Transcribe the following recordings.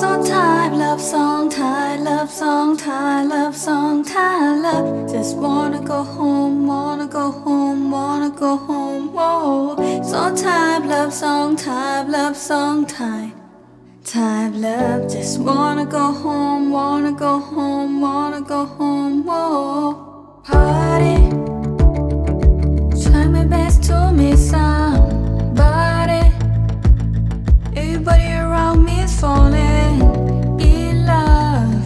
song time, love song time, love song time, love song time, love. Just wanna go home, wanna go home, wanna go home. Whoa, song time, love song time, love song time, time love. Just wanna go home, wanna go home, wanna go home. Whoa, party. Try my best to meet somebody. Everybody around me is falling in love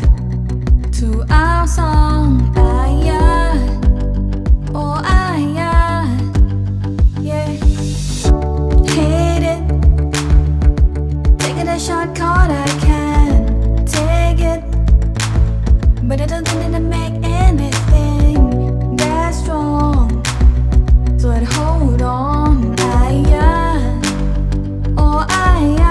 to our song. Aya, oh aya, yeah. Hate it, taking a short call, I can't take it, but I don't think that I make anything that strong, so I'd hold on. Aya, oh aya.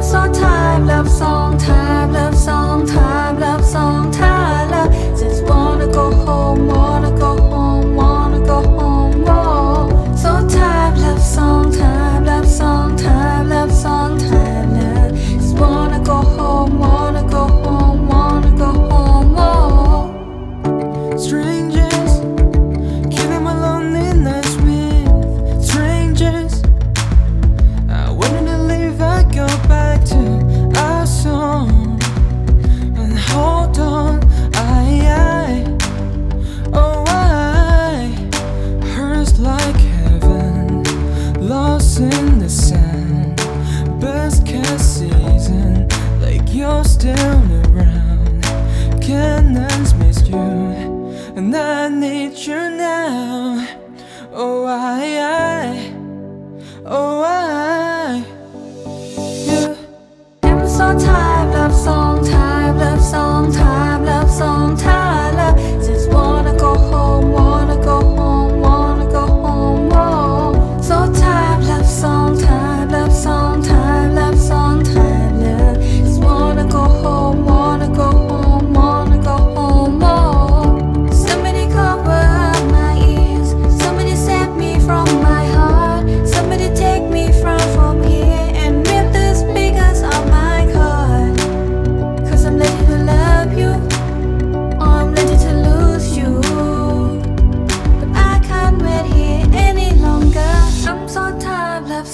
Song time, love song time, love song time, love song time, love. Just wanna go home, wanna go home, wanna go home. Whoa, song time, love song time, love song time, love song time, love. Just wanna go home, wanna go home, wanna go home. Whoa, strangers, killing my lonely nights with strangers. I wanted to leave, I go back to our song and hold on. Oh I, hers like heaven, lost in the sand. Best cast season, like you're still around. Cannons miss you, and I need you now. Oh I, oh I. Love song time, love song time, love song time, love song time, love. Just wanna go home, wanna go home, wanna go home. Whoa, so time, love song time, love song time, love song time, love. Just wanna go home, wanna go home, wanna go home. Whoa, somebody cover my ears, somebody save me from my heart, somebody take me from here.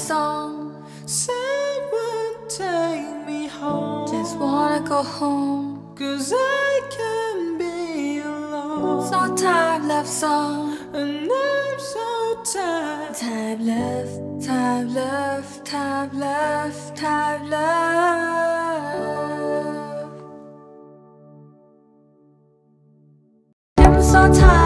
Someone take me home. Just wanna go home, cause I can't be alone. So tired, love song, and I'm so tired. Time love, time love, time love, time love. I'm so tired.